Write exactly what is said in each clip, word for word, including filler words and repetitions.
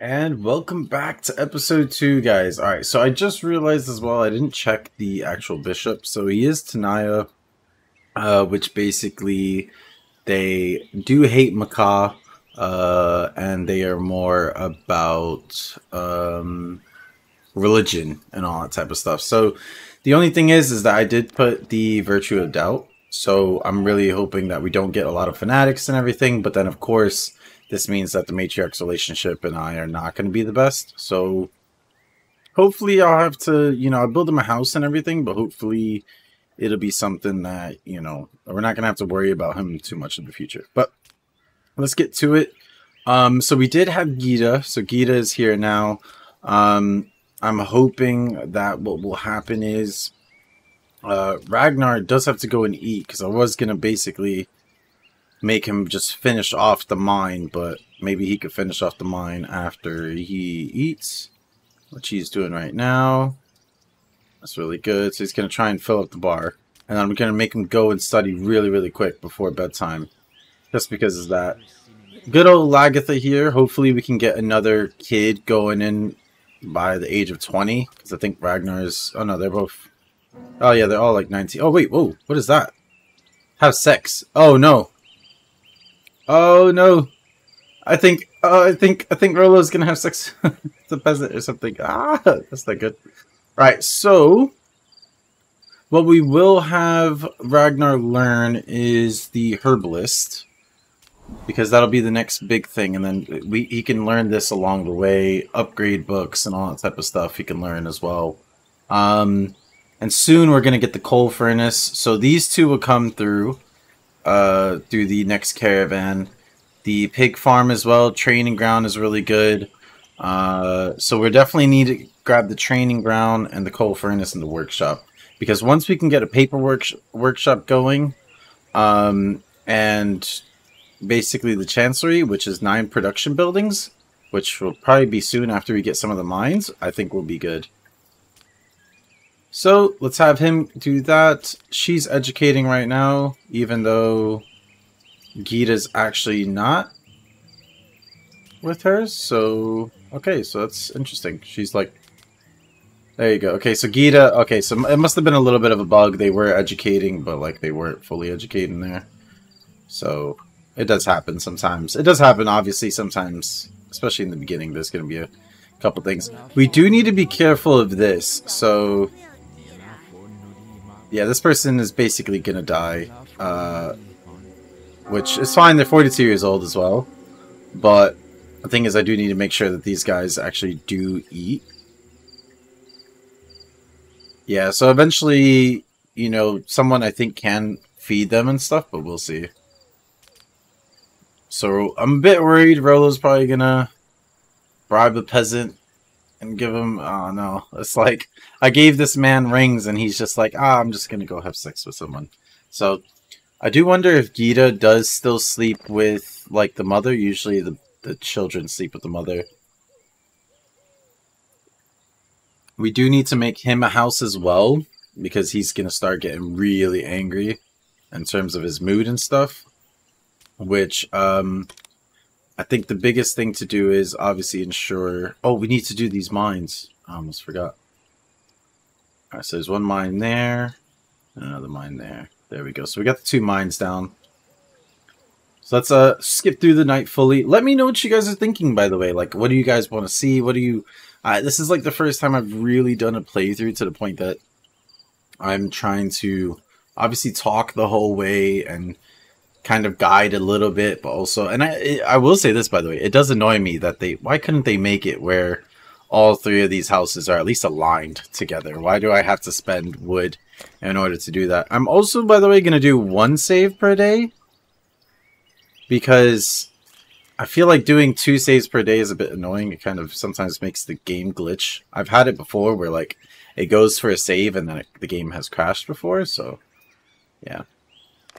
And welcome back to episode two, guys. Alright, so I just realized as well, I didn't check the actual bishop. So he is Tanaya, uh, which basically they do hate Macaw, uh, and they are more about um, religion and all that type of stuff. So the only thing is, is that I did put the Virtue of Doubt. So I'm really hoping that we don't get a lot of fanatics and everything. But then, of course, this means that the matriarch's relationship and I are not going to be the best. So hopefully I'll have to, you know, I'll build him a house and everything, but hopefully it'll be something that, you know, we're not going to have to worry about him too much in the future. But let's get to it. Um, so we did have Gita. So Gita is here now. Um, I'm hoping that what will happen is uh, Ragnar does have to go and eat, because I was going to basically make him just finish off the mine, but maybe he could finish off the mine after he eats, which he's doing right now. That's really good. So he's going to try and fill up the bar, and I'm going to make him go and study really, really quick before bedtime, just because of that. Good old Lagertha here. Hopefully we can get another kid going in by the age of twenty, because I think Ragnar's... oh no, they're both... oh yeah, they're all like nineteen. Oh wait, whoa, what is that? Have sex. Oh no. Oh no! I think, uh, I think, I think Rolo's gonna have sex with the peasant or something. Ah, that's not good. Right. So, what we will have Ragnar learn is the herbalist, because that'll be the next big thing, and then we he can learn this along the way. Upgrade books and all that type of stuff he can learn as well. Um, and soon we're gonna get the coal furnace. So these two will come through. Uh, through the next caravan. The pig farm as well. Training ground is really good. Uh, so we definitely need to grab the training ground and the coal furnace and the workshop, because once we can get a paper work workshop going, um, and basically the chancery, which is nine production buildings, which will probably be soon after we get some of the mines, I think will be good. So let's have him do that. She's educating right now, even though Gita's actually not with her. So, okay, so that's interesting. She's like, there you go. Okay, so Gita, okay, so it must have been a little bit of a bug. They were educating, but like they weren't fully educating there. So it does happen sometimes. It does happen, obviously, sometimes, especially in the beginning. There's going to be a couple things. We do need to be careful of this. So... yeah, this person is basically gonna die, uh, which is fine. They're forty-two years old as well, but the thing is, I do need to make sure that these guys actually do eat. Yeah, so eventually, you know, someone I think can feed them and stuff, but we'll see. So I'm a bit worried Rolo's probably gonna bribe a peasant and give him... oh no, it's like, I gave this man rings and he's just like, ah, I'm just gonna go have sex with someone. So I do wonder if Gita does still sleep with, like, the mother. Usually the, the children sleep with the mother. We do need to make him a house as well, because he's gonna start getting really angry in terms of his mood and stuff, which, um... I think the biggest thing to do is obviously ensure... oh, we need to do these mines. I almost forgot. Alright, so there's one mine there. Another mine there. There we go. So we got the two mines down. So let's uh, skip through the night fully. Let me know what you guys are thinking, by the way. Like, what do you guys want to see? What do you... Uh, this is like the first time I've really done a playthrough to the point that I'm trying to obviously talk the whole way and kind of guide a little bit, but also, and I I will say this, by the way, it does annoy me that they, why couldn't they make it where all three of these houses are at least aligned together? Why do I have to spend wood in order to do that? I'm also, by the way, going to do one save per day, because I feel like doing two saves per day is a bit annoying. It kind of sometimes makes the game glitch. I've had it before where, like, it goes for a save and then it, the game has crashed before, so yeah.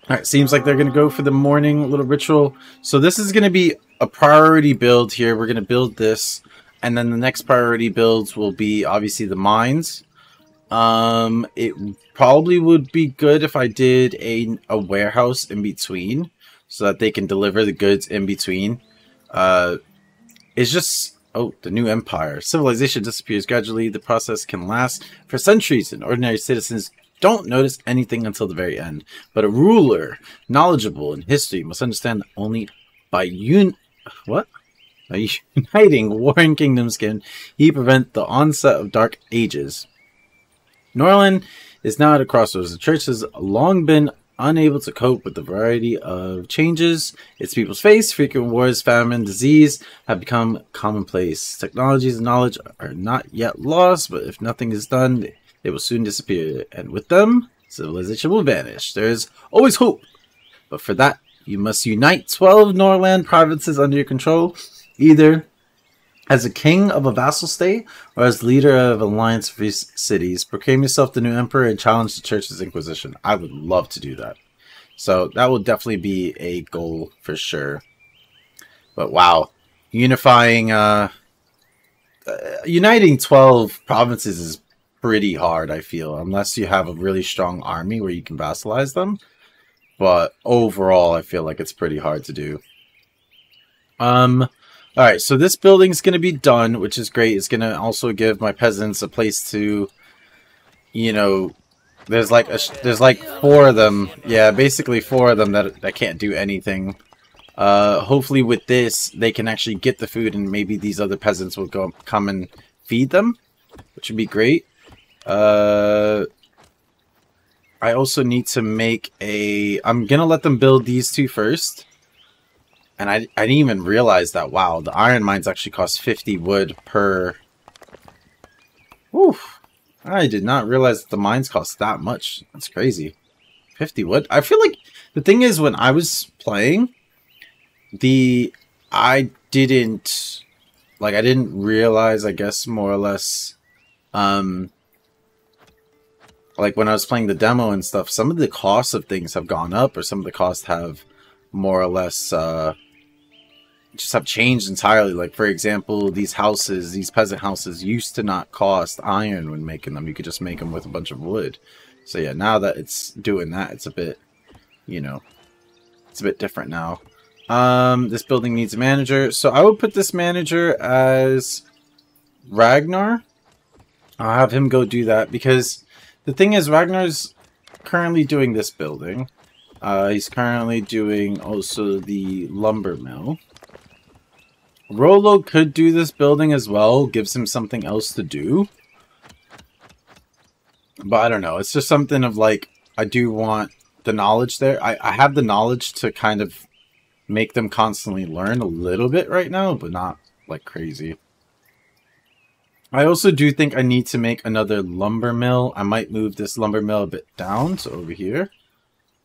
Alright, seems like they're going to go for the morning little ritual. So this is going to be a priority build here. We're going to build this. And then the next priority builds will be, obviously, the mines. Um, it probably would be good if I did a, a warehouse in between, so that they can deliver the goods in between. Uh, it's just, Oh, the new empire. Civilization disappears gradually. The process can last for centuries, and ordinary citizens don't notice anything until the very end. But a ruler knowledgeable in history must understand that only by un what? By uniting warring kingdoms can he prevent the onset of dark ages. Norland is now at a crossroads. The church has long been unable to cope with the variety of changes its people face. Frequent wars, famine, disease have become commonplace. Technologies and knowledge are not yet lost, but if nothing is done, they will soon disappear, and with them, civilization will vanish. There is always hope, but for that, you must unite twelve Norland provinces under your control, either as a king of a vassal state, or as leader of an alliance of these cities. Proclaim yourself the new emperor and challenge the church's inquisition. I would love to do that. So that will definitely be a goal for sure. But wow, unifying, uh, uh, uniting twelve provinces is pretty hard, I feel, unless you have a really strong army where you can vassalize them. But overall, I feel like it's pretty hard to do. Um... Alright, so this building's going to be done, which is great. It's going to also give my peasants a place to, you know, there's like a, there's like four of them. Yeah, basically four of them that, that can't do anything. Uh, hopefully with this, they can actually get the food, and maybe these other peasants will go come and feed them, which would be great. Uh, I also need to make a... I'm going to let them build these two first. And I, I didn't even realize that, wow, the iron mines actually cost fifty wood per... Oof. I did not realize that the mines cost that much. That's crazy. fifty wood? I feel like... The thing is, when I was playing, the... I didn't... Like, I didn't realize, I guess, more or less... Um... Like, when I was playing the demo and stuff, some of the costs of things have gone up, or some of the costs have more or less... Uh, just have changed entirely. Like, for example, these houses, these peasant houses used to not cost iron when making them. You could just make them with a bunch of wood. So yeah, now that it's doing that, it's a bit, you know, it's a bit different now. Um, this building needs a manager. So I would put this manager as Ragnar. I'll have him go do that, because the thing is, Ragnar's currently doing this building. Uh, he's currently doing also the lumber mill. Rolo could do this building as well. Gives him something else to do. But I don't know. It's just something of like, I do want the knowledge there. I, I have the knowledge to kind of make them constantly learn a little bit right now, but not like crazy. I also do think I need to make another lumber mill. I might move this lumber mill a bit down, so over here.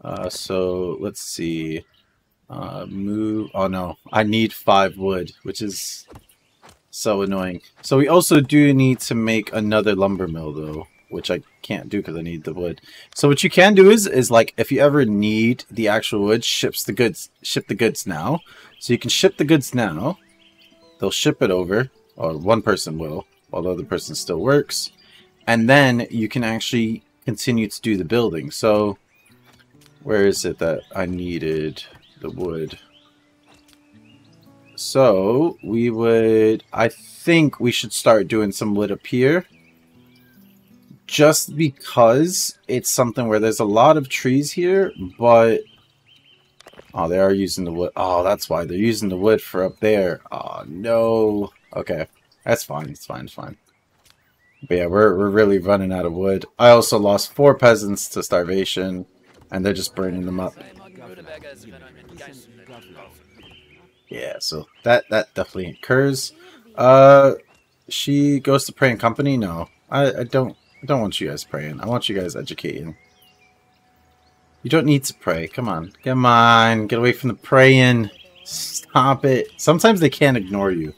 Uh, so let's see, uh, move, oh no, I need five wood, which is so annoying. So we also do need to make another lumber mill though, which I can't do because I need the wood. So what you can do is, is like, if you ever need the actual wood, ships the goods, ship the goods now. So you can ship the goods now, they'll ship it over, or one person will, while the other person still works. And then you can actually continue to do the building. So... Where is it that I needed the wood? So, we would... I think we should start doing some wood up here. Just because it's something where there's a lot of trees here, but... Oh, they are using the wood. Oh, that's why they're using the wood for up there. Oh, no. Okay, that's fine. It's fine. It's fine. But yeah, we're, we're really running out of wood. I also lost four peasants to starvation. And they're just burning them up. Yeah, so that that definitely occurs. Uh, she goes to pray in company. No, I, I don't I don't want you guys praying. I want you guys educating. You don't need to pray. Come on, come on, get away from the praying. Stop it. Sometimes they can't ignore you,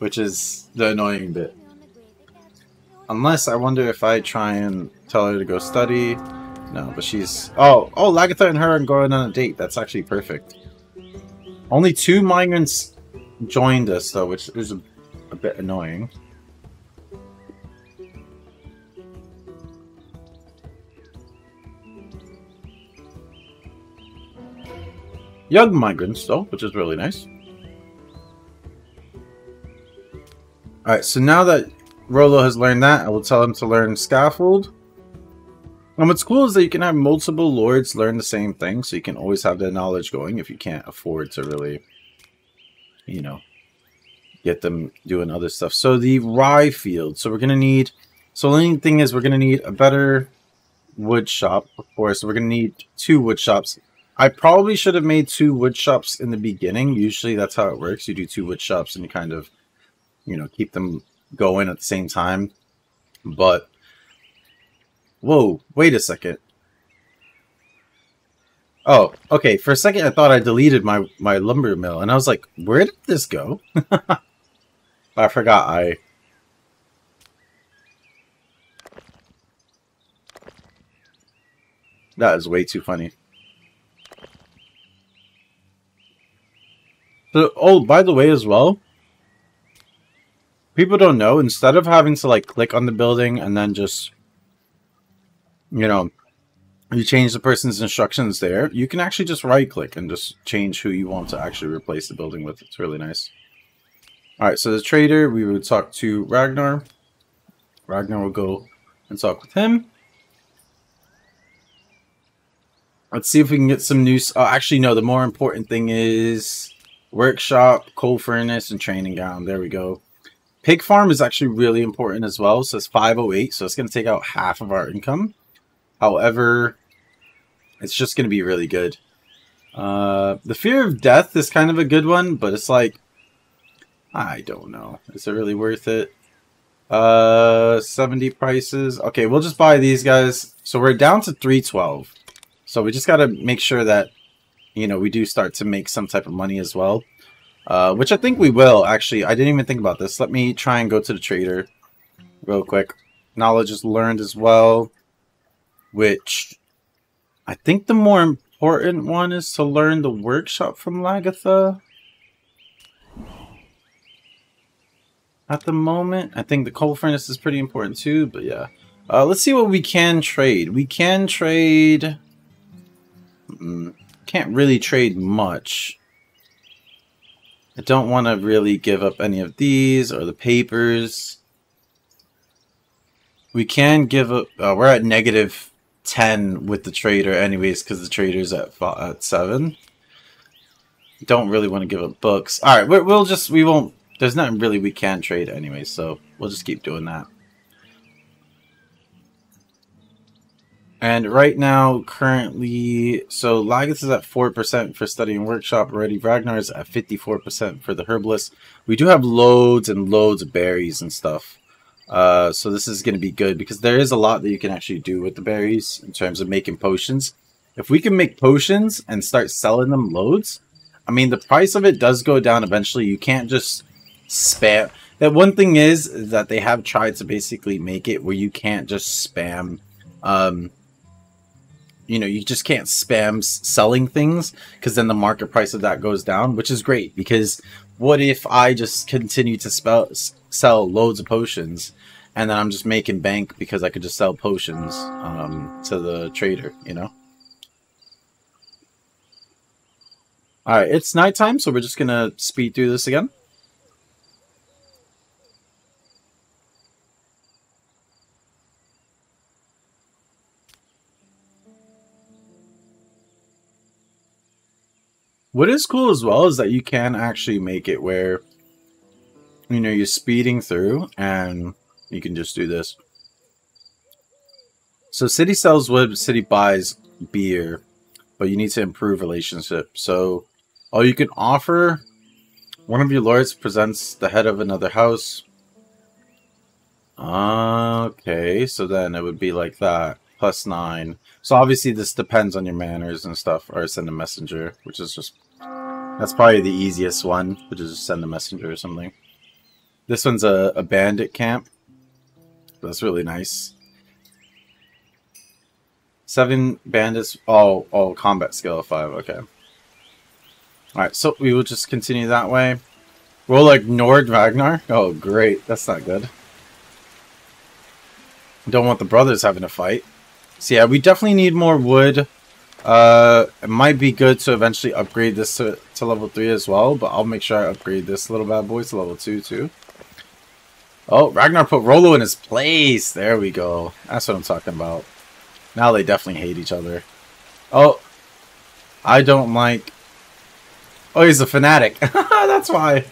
which is the annoying bit. Unless I wonder if I try and tell her to go study. No, but she's... Oh, oh, Lagertha and her are going on a date. That's actually perfect. Only two migrants joined us, though, which is a, a bit annoying. Young migrants, though, which is really nice. Alright, so now that Rolo has learned that, I will tell him to learn Scaffold. And what's cool is that you can have multiple lords learn the same thing, so you can always have that knowledge going if you can't afford to really, you know, get them doing other stuff. So the rye field. So we're going to need... So the only thing is we're going to need a better wood shop, of course. We're going to need two wood shops. I probably should have made two wood shops in the beginning. Usually that's how it works. You do two wood shops and you kind of, you know, keep them going at the same time. But... Whoa, wait a second. Oh, okay. For a second, I thought I deleted my, my lumber mill. And I was like, where did this go? I forgot I... That is way too funny. So, oh, by the way, as well, people don't know, instead of having to, like, click on the building and then just... You know, you change the person's instructions there. You can actually just right-click and just change who you want to actually replace the building with. It's really nice. All right, so the trader, we would talk to Ragnar. Ragnar will go and talk with him. Let's see if we can get some new... Oh, actually, no, the more important thing is workshop, coal furnace, and training gown. There we go. Pig farm is actually really important as well. So it's five oh eight, so it's going to take out half of our income. However, it's just going to be really good. Uh, the fear of death is kind of a good one, but it's like, I don't know. Is it really worth it? Uh, seventy prices. Okay, we'll just buy these guys. So we're down to three twelve. So we just got to make sure that, you know, we do start to make some type of money as well. Uh, which I think we will, actually. I didn't even think about this. Let me try and go to the trader real quick. Knowledge is learned as well. Which, I think the more important one is to learn the workshop from Lagertha. At the moment, I think the coal furnace is pretty important too, but yeah. Uh, let's see what we can trade. We can trade... Mm, can't really trade much. I don't want to really give up any of these or the papers. We can give up... Uh, we're at negative... ten with the trader anyways, because the trader's at five, at seven. Don't really want to give up books. All right, we're, we'll just we won't. There's nothing really we can trade anyway, so we'll just keep doing that. And right now, currently, so Lagus is at four percent for studying workshop already. Ragnar is at fifty-four percent for the herbalist. We do have loads and loads of berries and stuff. Uh, so this is going to be good because there is a lot that you can actually do with the berries in terms of making potions. If we can make potions and start selling them loads, I mean, the price of it does go down eventually. You can't just spam. That one thing is, is that they have tried to basically make it where you can't just spam, um, you know, you just can't spam selling things because then the market price of that goes down, which is great because what if I just continue to spell... sell loads of potions and then I'm just making bank because I could just sell potions um, to the trader, you know? Alright, it's nighttime, so we're just gonna speed through this again. What is cool as well is that you can actually make it where, you know, you're speeding through and you can just do this. So city sells wood, city buys beer, but you need to improve relationship. So, oh, you can offer one of your lords presents the head of another house. Okay, so then it would be like that, plus nine. So obviously this depends on your manners and stuff, or send a messenger, which is just, that's probably the easiest one, which is just send a messenger or something. This one's a, a bandit camp. That's really nice. Seven bandits, all, all combat skill of five, okay. Alright, so we will just continue that way. We'll ignore Ragnar. Oh, great. That's not good. Don't want the brothers having a fight. So yeah, we definitely need more wood. Uh, it might be good to eventually upgrade this to, to level three as well, but I'll make sure I upgrade this little bad boy to level two too. Oh, Ragnar put Rolo in his place. There we go. That's what I'm talking about. Now they definitely hate each other. Oh, I don't like... Oh, he's a fanatic. That's why.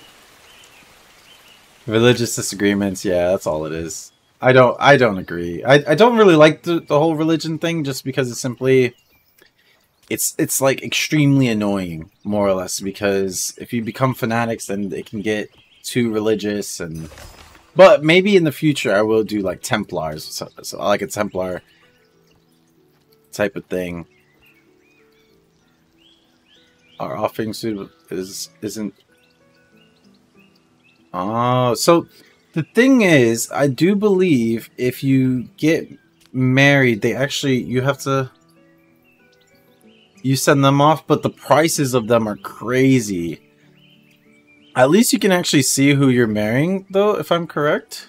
Religious disagreements. Yeah, that's all it is. I don't I don't agree. I, I don't really like the, the whole religion thing just because it's simply... It's, it's like extremely annoying, more or less, because if you become fanatics, then it can get too religious and... But maybe in the future I will do like Templars, so, so I like a Templar type of thing. Our offering suit is isn't. Oh, so the thing is, I do believe if you get married, they actually you have to you send them off, but the prices of them are crazy. At least you can actually see who you're marrying, though, if I'm correct.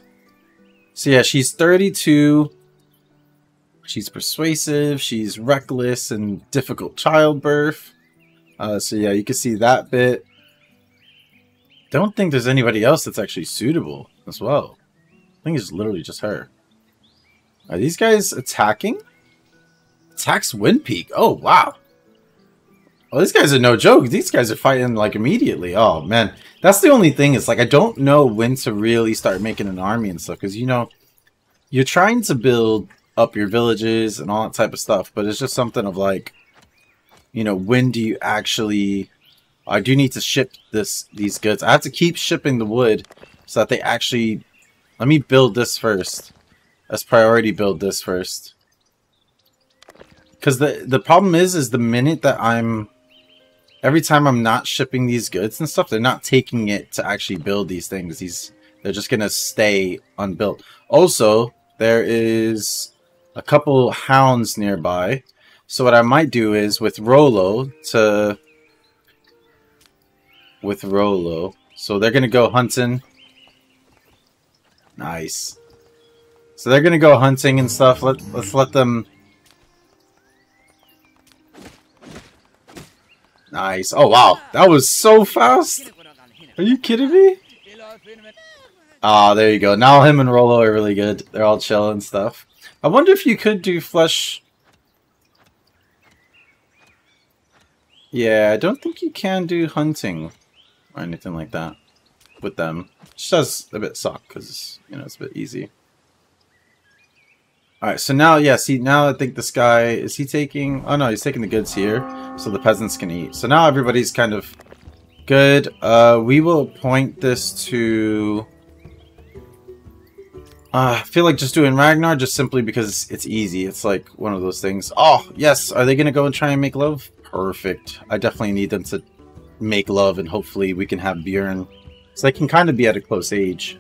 So yeah, she's thirty-two. She's persuasive. She's reckless and difficult childbirth. Uh, so yeah, you can see that bit. Don't think there's anybody else that's actually suitable as well. I think it's literally just her. Are these guys attacking? Attacks Windpeak. Oh, wow. Oh, these guys are no joke. These guys are fighting like immediately. Oh man, that's the only thing. It's like I don't know when to really start making an army and stuff because you know you're trying to build up your villages and all that type of stuff, but it's just something of like, you know, when do you actually? I do need to ship this these goods. I have to keep shipping the wood so that they actually let me build this first. Let's priority build this first because the the problem is is the minute that I'm every time I'm not shipping these goods and stuff, they're not taking it to actually build these things. These they're just gonna stay unbuilt. Also, there is a couple hounds nearby. So what I might do is with Rolo to with Rolo. So they're gonna go hunting. Nice. So they're gonna go hunting and stuff. Let let's let them. Nice. Oh, wow. That was so fast. Are you kidding me? Ah, oh, there you go. Now him and Rolo are really good. They're all chill and stuff. I wonder if you could do flesh. Yeah, I don't think you can do hunting or anything like that with them. Which does a bit suck because, you know, it's a bit easy. Alright, so now, yeah, see, now I think this guy, is he taking, oh no, he's taking the goods here, so the peasants can eat. So now everybody's kind of good. Uh, we will appoint this to, uh, I feel like just doing Ragnar just simply because it's easy. It's like one of those things. Oh, yes, are they going to go and try and make love? Perfect. I definitely need them to make love and hopefully we can have Bjorn. So they can kind of be at a close age.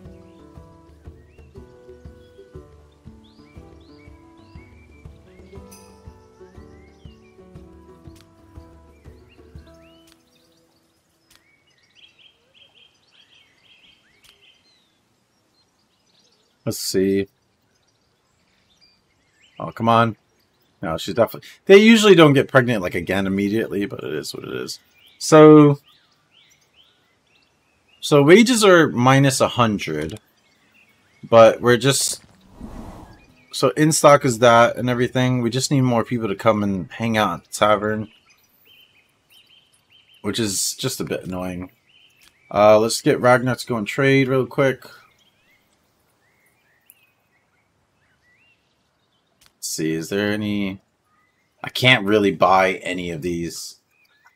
Let's see. Oh, come on. No, she's definitely... They usually don't get pregnant, like, again immediately, but it is what it is. So... So wages are minus one hundred. But we're just... So in stock is that and everything. We just need more people to come and hang out at the tavern. Which is just a bit annoying. Uh, let's get Ragnar to go and trade real quick. See, is there any? I can't really buy any of these.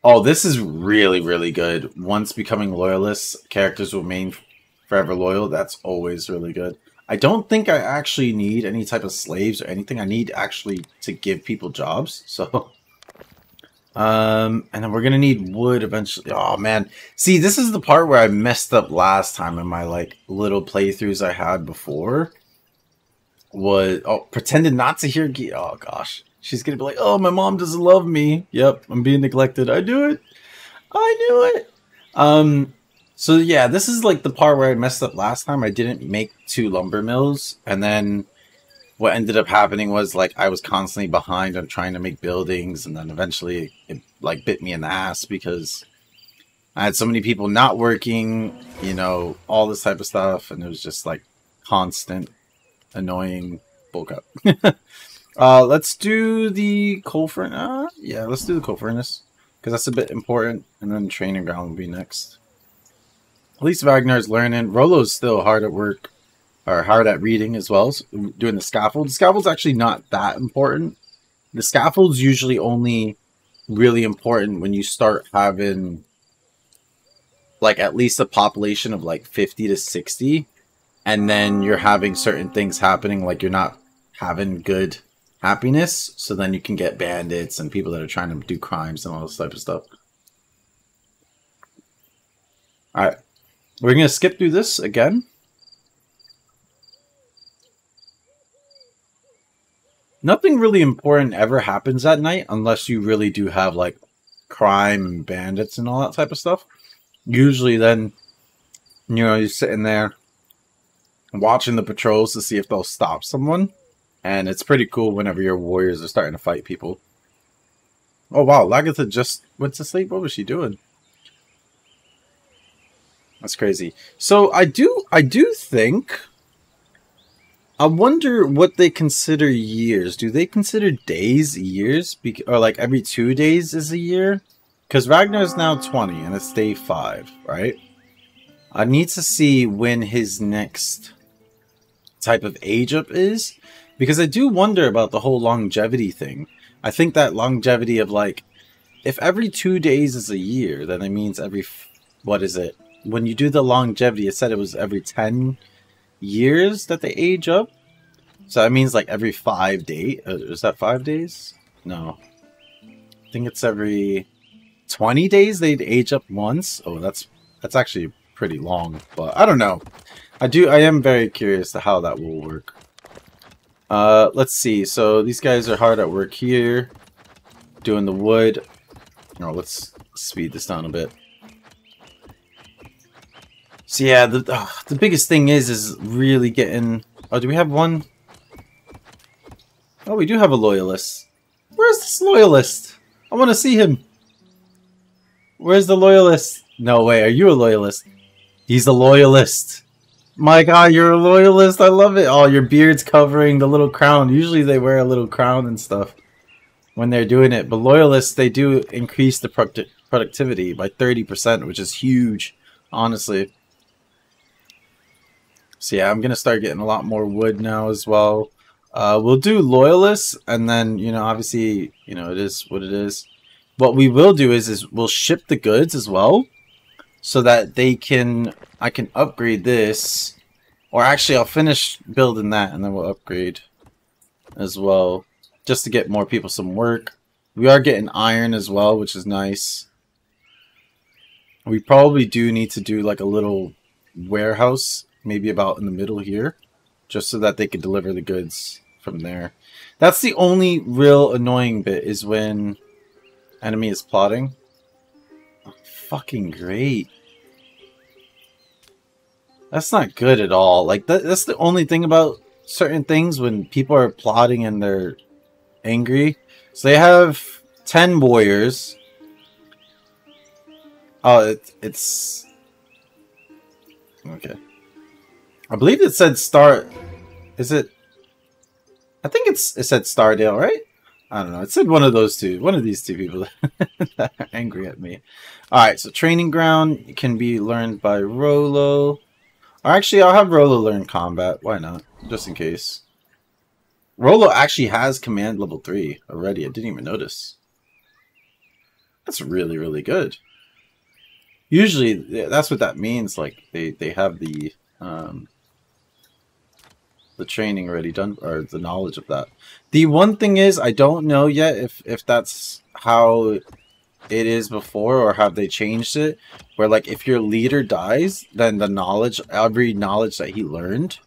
Oh, this is really, really good. Once becoming loyalists, characters will remain forever loyal. That's always really good. I don't think I actually need any type of slaves or anything. I need actually to give people jobs. So, um, and then we're gonna need wood eventually. Oh man, see, this is the part where I messed up last time in my like little playthroughs I had before. Was oh pretended not to hear Gita. Oh gosh, she's gonna be like, oh, my mom doesn't love me. Yep, I'm being neglected. I do it. I knew it. Um, so yeah, this is like the part where I messed up last time. I didn't make two lumber mills, and then what ended up happening was like I was constantly behind on trying to make buildings, and then eventually it like bit me in the ass because I had so many people not working, you know, all this type of stuff, and it was just like constant annoying bulk up. uh, let's do the coal furnace. Uh, yeah, let's do the coal furnace because that's a bit important. And then training ground will be next. At least Ragnar's learning. Rolo's still hard at work, or hard at reading as well, so doing the scaffold. The scaffold's actually not that important. The scaffold's usually only really important when you start having like at least a population of like fifty to sixty, and then you're having certain things happening, like you're not having good happiness, so then you can get bandits and people that are trying to do crimes and all this type of stuff. Alright, we're gonna skip through this again. Nothing really important ever happens at night unless you really do have like crime and bandits and all that type of stuff. Usually then, you know, you're sitting there watching the patrols to see if they'll stop someone. And it's pretty cool whenever your warriors are starting to fight people. Oh wow, Lagertha just went to sleep? What was she doing? That's crazy. So I do, I do think... I wonder what they consider years. Do they consider days years? Be or like every two days is a year? Because Ragnar's now twenty and it's day five, right? I need to see when his next type of age up is. Because I do wonder about the whole longevity thing. I think that longevity of like, if every two days is a year, then it means every, f what is it? When you do the longevity, it said it was every ten years that they age up, so that means like every five day. Uh, is that five days? No, I think it's every twenty days they'd age up once. Oh, that's that's actually pretty long, but I don't know. I do. I am very curious to how that will work. Uh, let's see. So these guys are hard at work here, doing the wood. No, let's speed this down a bit. So yeah, the uh, the biggest thing is is really getting. Oh, do we have one? Oh, we do have a loyalist. Where's this loyalist? I want to see him. Where's the loyalist? No way. Are you a loyalist? He's a loyalist. My God, you're a loyalist. I love it. Oh, your beard's covering the little crown. Usually they wear a little crown and stuff when they're doing it. But loyalists, they do increase the product productivity by thirty percent, which is huge, honestly. So yeah, I'm going to start getting a lot more wood now as well. Uh, we'll do loyalists, and then, you know, obviously, you know, it is what it is. What we will do is, is we'll ship the goods as well, so that they can, I can upgrade this. Or actually, I'll finish building that, and then we'll upgrade as well, just to get more people some work. We are getting iron as well, which is nice. We probably do need to do, like, a little warehouse, maybe about in the middle here, just so that they could deliver the goods from there. That's the only real annoying bit, is when enemy is plotting. Oh, fucking great. That's not good at all. Like that, that's the only thing about certain things when people are plotting and they're angry. So they have ten warriors. Oh, it, it's... Okay. I believe it said Star... Is it... I think it's it said Stardale, right? I don't know. It said one of those two. One of these two people that are angry at me. Alright, so training ground can be learned by Rolo. Or actually, I'll have Rolo learn combat. Why not? Just in case. Rolo actually has command level three already. I didn't even notice. That's really, really good. Usually, that's what that means. Like, they, they have the... Um, the training already done, or the knowledge of that. The one thing is, I don't know yet if, if that's how it is before, or have they changed it, where like if your leader dies, then the knowledge, every knowledge that he learned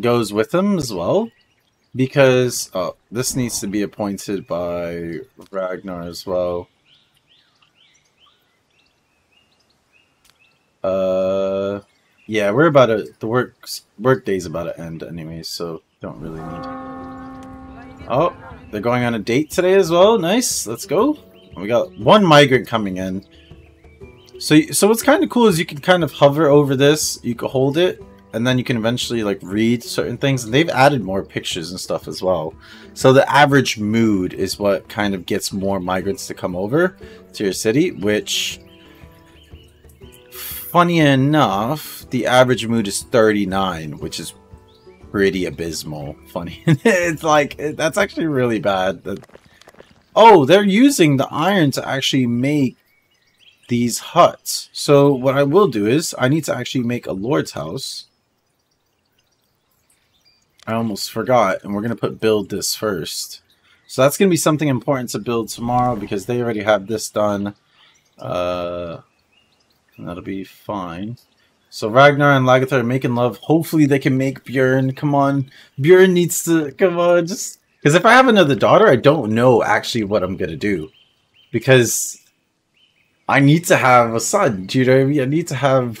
goes with him as well. Because, oh, this needs to be appointed by Ragnar as well. Uh... Yeah, we're about to, the work, work day's about to end anyway, so don't really need... Oh, they're going on a date today as well. Nice, let's go. We got one migrant coming in. So so what's kind of cool is you can kind of hover over this, you can hold it, and then you can eventually like read certain things, and they've added more pictures and stuff as well. So the average mood is what kind of gets more migrants to come over to your city, which, funny enough, the average mood is thirty-nine, which is pretty abysmal. Funny. It's like, that's actually really bad. Oh, they're using the iron to actually make these huts. So what I will do is I need to actually make a lord's house. I almost forgot, and we're going to put build this first. So that's going to be something important to build tomorrow, because they already have this done. Uh, and that'll be fine. So Ragnar and Lagertha are making love. Hopefully they can make Bjorn. Come on. Bjorn needs to... Come on. Just because if I have another daughter, I don't know actually what I'm going to do. Because... I need to have a son, do you know what I mean? I need to have...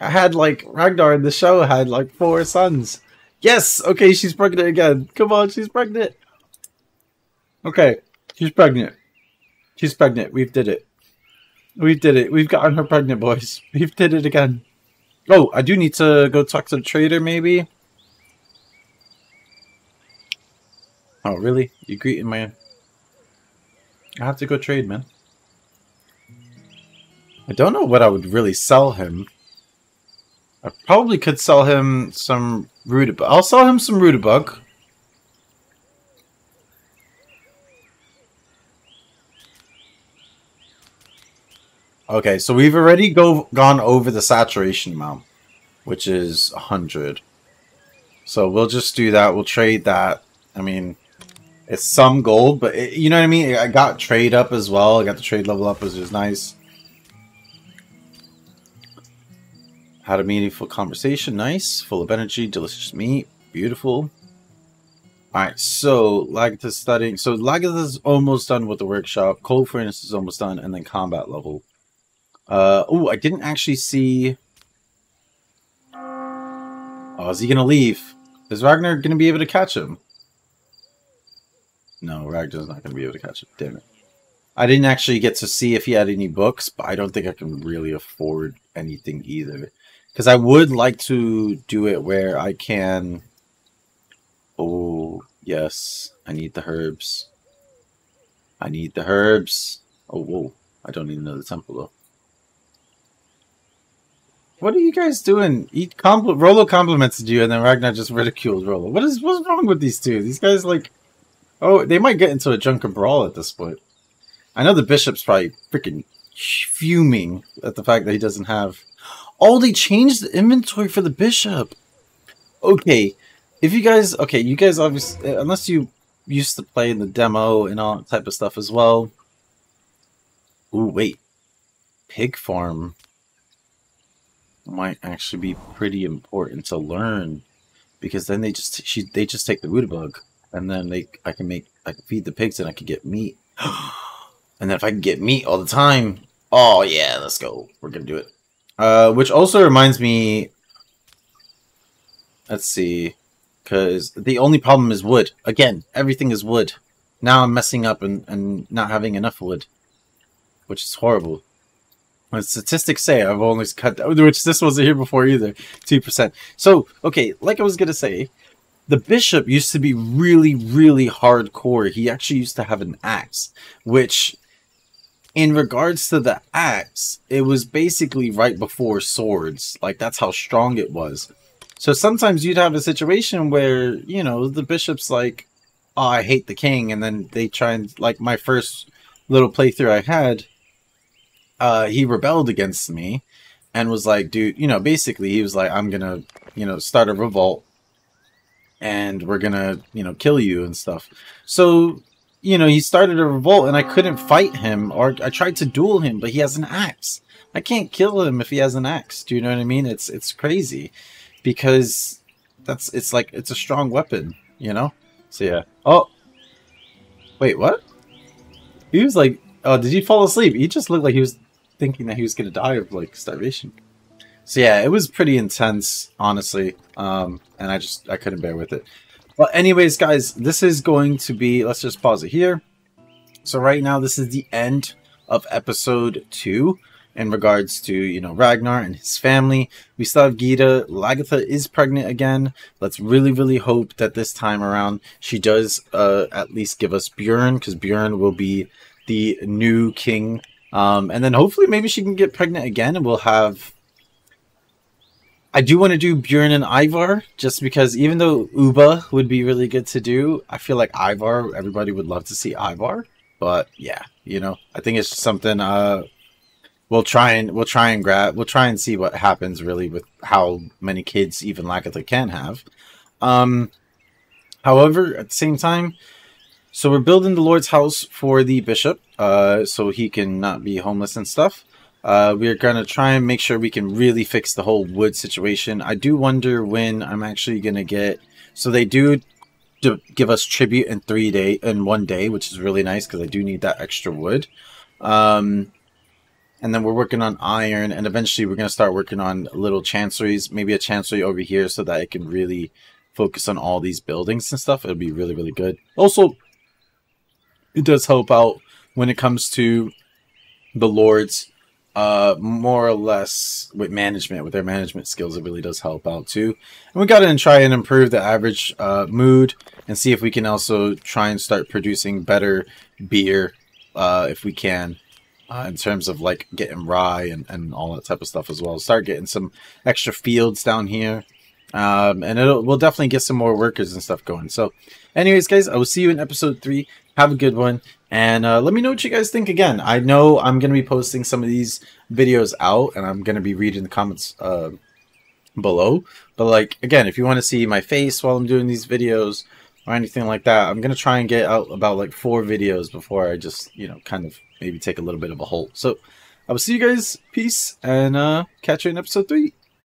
I had, like, Ragnar in the show had, like, four sons. Yes! Okay, she's pregnant again. Come on, she's pregnant. Okay, she's pregnant. She's pregnant. We've did it. We've did it. We've gotten her pregnant, boys. We've did it again. Oh, I do need to go talk to the trader, maybe? Oh, really? You're greeting, man. I have to go trade, man. I don't know what I would really sell him. I probably could sell him some rutabaga. I'll sell him some rutabaga. Okay, so we've already go gone over the saturation amount, which is one hundred. So we'll just do that. We'll trade that. I mean, it's some gold, but it, you know what I mean? I got trade up as well. I got the trade level up, which is nice. Had a meaningful conversation, nice, full of energy, delicious meat, beautiful. Alright, so Lagertha's studying. So Lagertha's almost done with the workshop, coal furnace is almost done, and then combat level. Uh, oh, I didn't actually see... Oh, is he going to leave? Is Ragnar going to be able to catch him? No, Ragnar's not going to be able to catch him, damn it. I didn't actually get to see if he had any books, but I don't think I can really afford anything either. Because I would like to do it where I can... Oh, yes. I need the herbs. I need the herbs. Oh, whoa. I don't need another temple, though. What are you guys doing? Eat compl- Rolo complimented you, and then Ragnar just ridiculed Rolo. What is, what's wrong with these two? These guys, like... Oh, they might get into a drunken brawl at this point. I know the bishop's probably freaking fuming at the fact that he doesn't have... Oh, they changed the inventory for the bishop. Okay, if you guys... Okay, you guys obviously... Unless you used to play in the demo and all that type of stuff as well. Ooh, wait. Pig farm might actually be pretty important to learn. Because then they just she, they just take the rutabaga. And then they I can make I can feed the pigs and I can get meat. And then if I can get meat all the time... Oh, yeah, let's go. We're gonna do it. Uh, which also reminds me... Let's see. Because the only problem is wood. Again, everything is wood. Now I'm messing up and, and not having enough wood. Which is horrible. My statistics say I've only cut... Which this wasn't here before either. two percent. So, okay, like I was gonna say... The bishop used to be really, really hardcore. He actually used to have an axe, which... In regards to the axe, it was basically right before swords. Like, that's how strong it was. So sometimes you'd have a situation where, you know, the bishop's like, oh, I hate the king. And then they try and, like, my first little playthrough I had, uh, he rebelled against me and was like, dude, you know, basically he was like, I'm going to, you know, start a revolt and we're going to, you know, kill you and stuff. So... You know, he started a revolt and I couldn't fight him, or I tried to duel him, but he has an axe. I can't kill him if he has an axe. Do you know what I mean? It's it's crazy because that's it's like it's a strong weapon, you know? So yeah. Oh, wait, what? He was like, oh, did he fall asleep? He just looked like he was thinking that he was going to die of like starvation. So yeah, it was pretty intense, honestly. Um, and I just I couldn't bear with it. Well, anyways, guys, this is going to be... Let's just pause it here. So right now, this is the end of episode two. in regards to, you know, Ragnar and his family. We still have Gita. Lagertha is pregnant again. Let's really, really hope that this time around she does uh, at least give us Bjorn, because Bjorn will be the new king. Um, and then hopefully maybe she can get pregnant again and we'll have... I do want to do Bjorn and Ivar, just because even though Uba would be really good to do, I feel like Ivar, everybody would love to see Ivar. But yeah, you know, I think it's just something uh, we'll try and we'll try and grab. We'll try and see what happens really with how many kids even Lagertha can have. Um, however, at the same time, so we're building the Lord's house for the bishop, uh, so he can not be homeless and stuff. Uh, we're going to try and make sure we can really fix the whole wood situation. I do wonder when I'm actually going to get... So they do give us tribute in three day in one day, which is really nice because I do need that extra wood. Um, and then we're working on iron, and eventually we're going to start working on little chanceries. Maybe a chancery over here so that I can really focus on all these buildings and stuff. It'll be really, really good. Also, it does help out when it comes to the lords... Uh, more or less with management, with their management skills, it really does help out too. And we got to try and improve the average uh, mood and see if we can also try and start producing better beer uh, if we can uh, in terms of like getting rye and, and all that type of stuff as well. Start getting some extra fields down here. Um, and it'll, we'll definitely get some more workers and stuff going. So anyways, guys, I will see you in episode three. Have a good one. And uh, let me know what you guys think again. I know I'm going to be posting some of these videos out, and I'm going to be reading the comments uh, below. But, like, again, if you want to see my face while I'm doing these videos or anything like that, I'm going to try and get out about, like, four videos before I just, you know, kind of maybe take a little bit of a halt. So I will see you guys. Peace, and uh, catch you in episode three.